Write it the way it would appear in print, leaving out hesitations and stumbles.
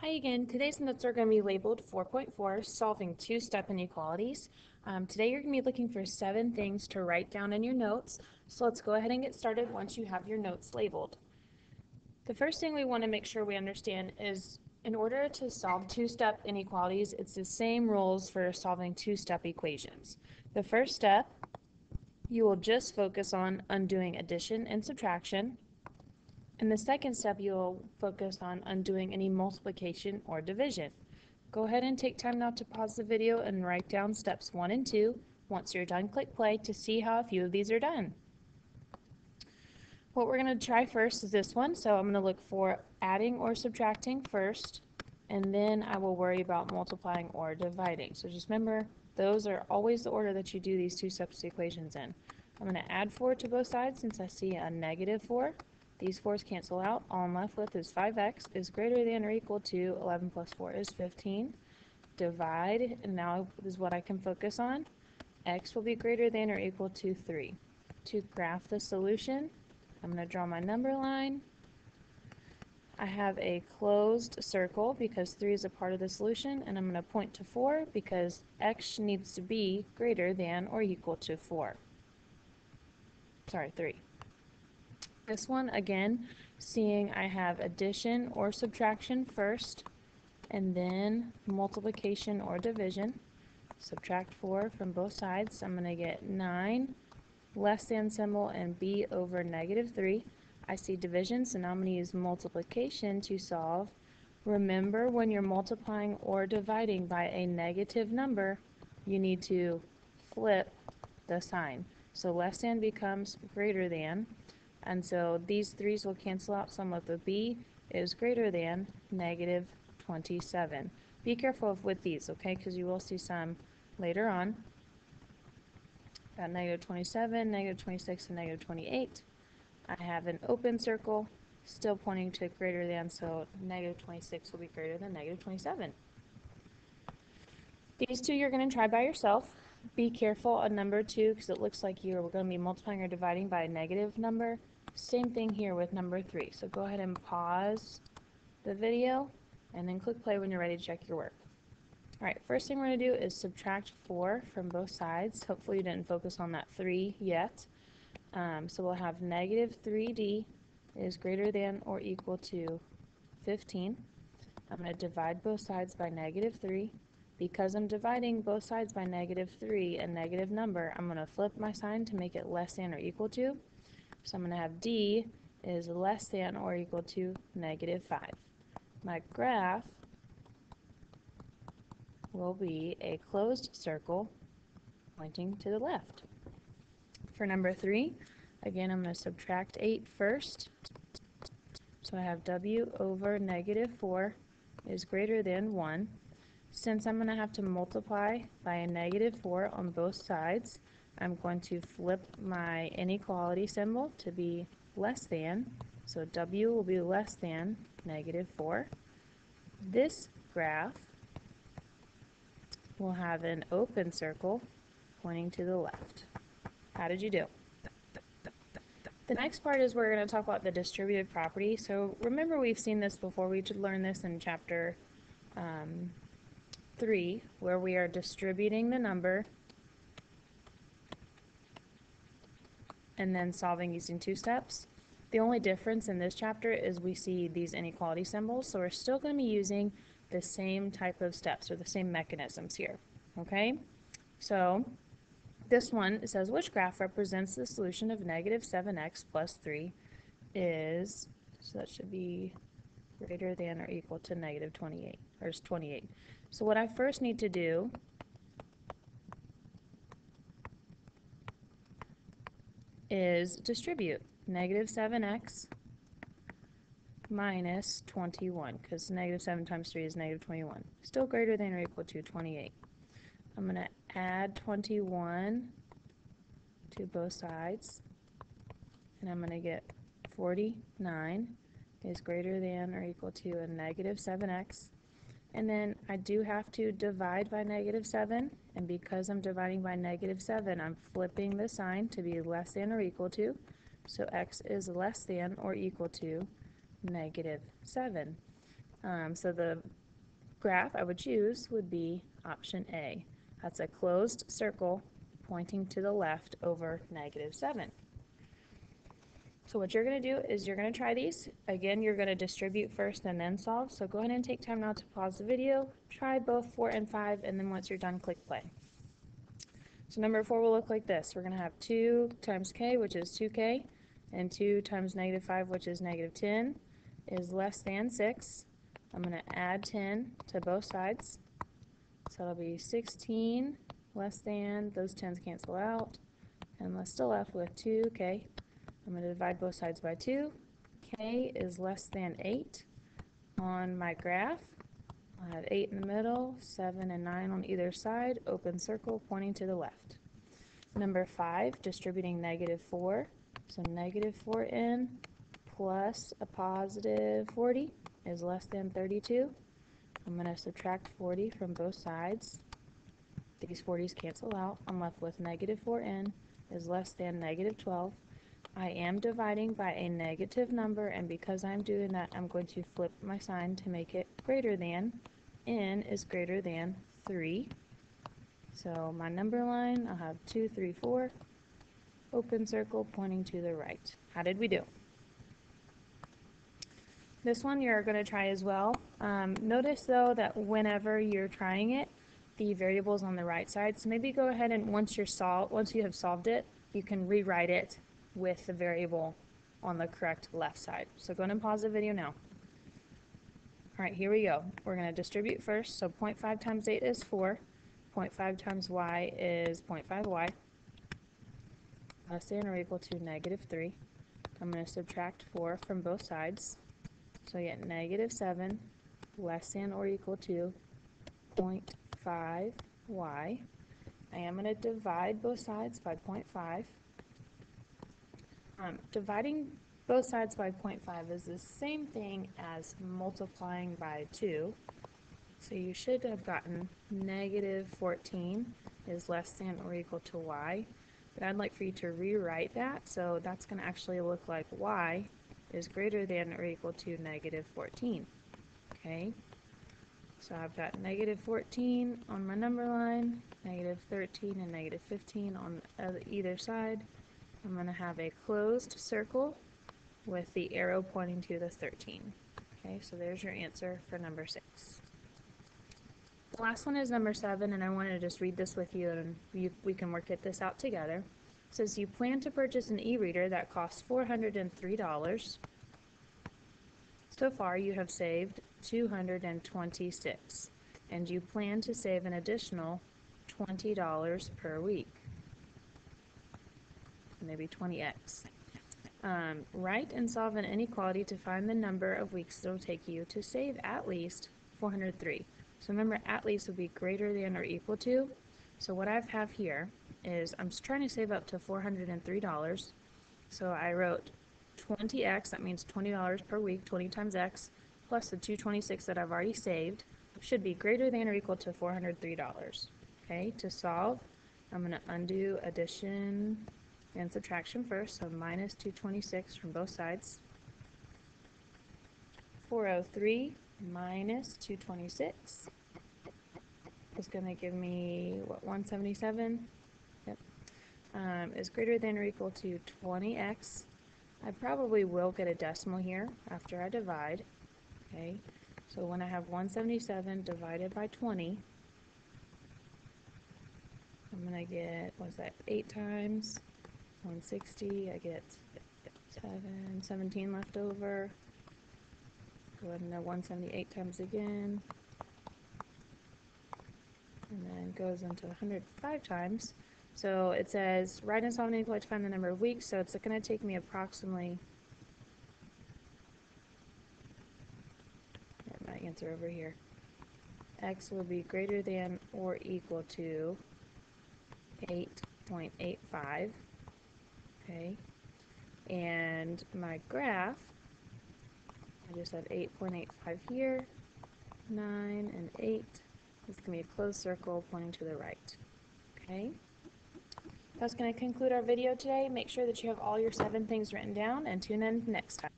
Hi again. Today's notes are going to be labeled 4.4, solving two-step inequalities. Today you're going to be looking for 7 things to write down in your notes. So let's go ahead and get started once you have your notes labeled. The first thing we want to make sure we understand is in order to solve two-step inequalities, it's the same rules for solving two-step equations. The first step, you will just focus on undoing addition and subtraction. In the second step, you'll focus on undoing any multiplication or division. Go ahead and take time now to pause the video and write down steps 1 and 2. Once you're done, click play to see how a few of these are done. What we're going to try first is this one, so I'm going to look for adding or subtracting first, and then I will worry about multiplying or dividing. So just remember, those are always the order that you do these two steps equations in. I'm going to add 4 to both sides since I see a negative 4. These 4's cancel out. All I'm left with is 5x is greater than or equal to 11 plus 4 is 15. Divide, and now is what I can focus on. X will be greater than or equal to 3. To graph the solution, I'm going to draw my number line. I have a closed circle because 3 is a part of the solution, and I'm going to point to 4 because x needs to be greater than or equal to 3. This one, again, seeing I have addition or subtraction first, and then multiplication or division. Subtract 4 from both sides. I'm going to get 9, less than symbol, and b over negative 3. I see division, so now I'm going to use multiplication to solve. Remember, when you're multiplying or dividing by a negative number, you need to flip the sign. So less than becomes greater than. And so these 3's will cancel out. So I'm left with b is greater than negative 27. Be careful with these, okay, because you will see some later on. Got negative 27, negative 26, and negative 28. I have an open circle still pointing to greater than, so negative 26 will be greater than negative 27. These two you're going to try by yourself. Be careful on number 2 because it looks like you're going to be multiplying or dividing by a negative number. Same thing here with number 3. So go ahead and pause the video and then click play when you're ready to check your work. Alright, first thing we're going to do is subtract 4 from both sides. Hopefully you didn't focus on that 3 yet. So we'll have negative 3d is greater than or equal to 15. I'm going to divide both sides by negative 3. Because I'm dividing both sides by negative 3, a negative number, I'm going to flip my sign to make it less than or equal to. So I'm going to have d is less than or equal to negative 5. My graph will be a closed circle pointing to the left. For number 3, again, I'm going to subtract 8 first. So I have w over negative 4 is greater than 1. Since I'm going to have to multiply by a negative 4 on both sides, I'm going to flip my inequality symbol to be less than, so w will be less than negative 4. This graph will have an open circle pointing to the left. How did you do? The next part is we're going to talk about the distributive property. So remember, we've seen this before. We learned this in chapter 3, where we are distributing the number and then solving using two steps. The only difference in this chapter is we see these inequality symbols, so we're still going to be using the same type of steps or the same mechanisms here. Okay, so this one, it says which graph represents the solution of negative 7x plus 3 is, so that should be greater than or equal to negative 28, or 28. So what I first need to do is distribute negative 7x minus 21, because negative 7 times 3 is negative 21. Still greater than or equal to 28. I'm going to add 21 to both sides, and I'm going to get 49. Is greater than or equal to a negative 7x. And then I do have to divide by negative 7, and because I'm dividing by negative 7, I'm flipping the sign to be less than or equal to, so x is less than or equal to negative 7. So the graph I would choose would be option A. That's a closed circle pointing to the left over -7. So what you're going to do is you're going to try these. Again, you're going to distribute first and then solve. So go ahead and take time now to pause the video. Try both 4 and 5, and then once you're done, click play. So number 4 will look like this. We're going to have 2 times k, which is 2k, and 2 times -5, which is -10, is less than 6. I'm going to add 10 to both sides. So that'll be 16 less than, those 10s cancel out, and we're still left with 2k. I'm going to divide both sides by 2. K is less than 8 on my graph. I'll have 8 in the middle, 7 and 9 on either side, open circle pointing to the left. Number 5, distributing -4. So -4n plus a positive 40 is less than 32. I'm going to subtract 40 from both sides. These 40s cancel out. I'm left with -4n is less than -12. I am dividing by a negative number, and because I'm doing that, I'm going to flip my sign to make it greater than. N is greater than 3. So my number line, I'll have 2, 3, 4, open circle pointing to the right. How did we do? This one you're going to try as well. Notice though that whenever you're trying it, the variable is on the right side. So maybe go ahead and once you have solved it, you can rewrite it with the variable on the correct left side. So go ahead and pause the video now. All right, here we go. We're going to distribute first. So 0.5 times 8 is 4. 0.5 times y is 0.5y. Less than or equal to -3. I'm going to subtract 4 from both sides. So I get -7 less than or equal to 0.5y. I am going to divide both sides by 0.5. Dividing both sides by 0.5 is the same thing as multiplying by 2. So you should have gotten -14 is less than or equal to y. But I'd like for you to rewrite that. So that's going to actually look like y is greater than or equal to -14. Okay. So I've got -14 on my number line, -13 and -15 on either side. I'm going to have a closed circle with the arrow pointing to the 13. Okay, so there's your answer for number 6. The last one is number 7, and I want to just read this with you, and we can work this out together. It says you plan to purchase an e-reader that costs $403. So far you have saved $226, and you plan to save an additional $20 per week. Maybe 20x. Write and solve an inequality to find the number of weeks it will take you to save at least $403. So remember, at least would be greater than or equal to. So what I have here is I'm trying to save up to $403. So I wrote 20x, that means $20 per week, 20 times x, plus the 226 that I've already saved, should be greater than or equal to $403. Okay, to solve, I'm going to undo addition and subtraction first, so -226 from both sides. 403 minus 226 is going to give me, what, 177? Yep. Is greater than or equal to 20x. I probably will get a decimal here after I divide. Okay, so when I have 177 divided by 20, I'm going to get, what's that, 8 times 160, I get 17 left over. Go ahead and do 178 times again. And then goes into 105 times. So it says, write and solve an inequality to find the number of weeks. So it's going to take me approximately, my answer over here. X will be greater than or equal to 8.85. Okay, and my graph, I just have 8.85 here, 9 and 8. This is going to be a closed circle pointing to the right. Okay, that's going to conclude our video today. Make sure that you have all your 7 things written down, and tune in next time.